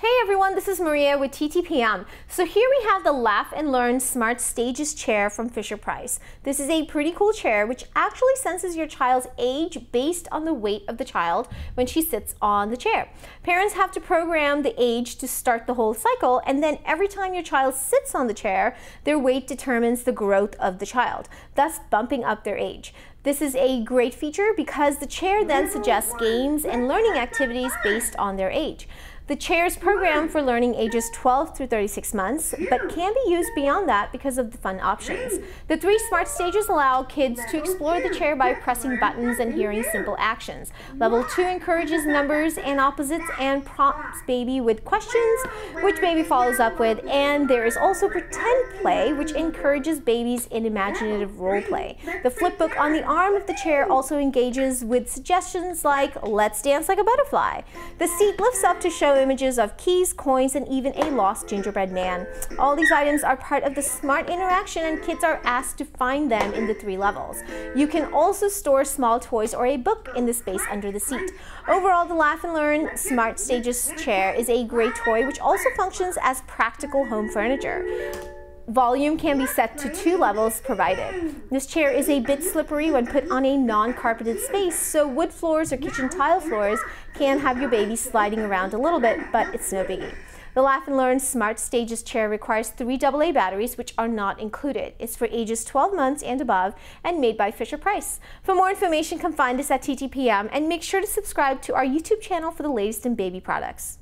Hey everyone, this is Maria with TTPM. So here we have the Laugh and Learn Smart Stages Chair from Fisher-Price. This is a pretty cool chair which actually senses your child's age based on the weight of the child when she sits on the chair. Parents have to program the age to start the whole cycle, and then every time your child sits on the chair, their weight determines the growth of the child, thus bumping up their age. This is a great feature because the chair then suggests games and learning activities based on their age. The chair's program for learning ages 12 through 36 months, but can be used beyond that because of the fun options. The three smart stages allow kids to explore the chair by pressing buttons and hearing simple actions. Level 2 encourages numbers and opposites and prompts baby with questions, which baby follows up with, and there is also pretend play, which encourages babies in imaginative role play. The flip book on the arm of the chair also engages with suggestions like, "Let's dance like a butterfly." The seat lifts up to show images of keys, coins, and even a lost gingerbread man. All these items are part of the smart interaction, and kids are asked to find them in the three levels. You can also store small toys or a book in the space under the seat. Overall, the Laugh and Learn Smart Stages chair is a great toy which also functions as practical home furniture. Volume can be set to 2 levels provided. This chair is a bit slippery when put on a non-carpeted space, so wood floors or kitchen tile floors can have your baby sliding around a little bit, but it's no biggie. The Laugh and Learn Smart Stages chair requires 3 AA batteries, which are not included. It's for ages 12 months and above and made by Fisher-Price. For more information, come find us at TTPM, and make sure to subscribe to our YouTube channel for the latest in baby products.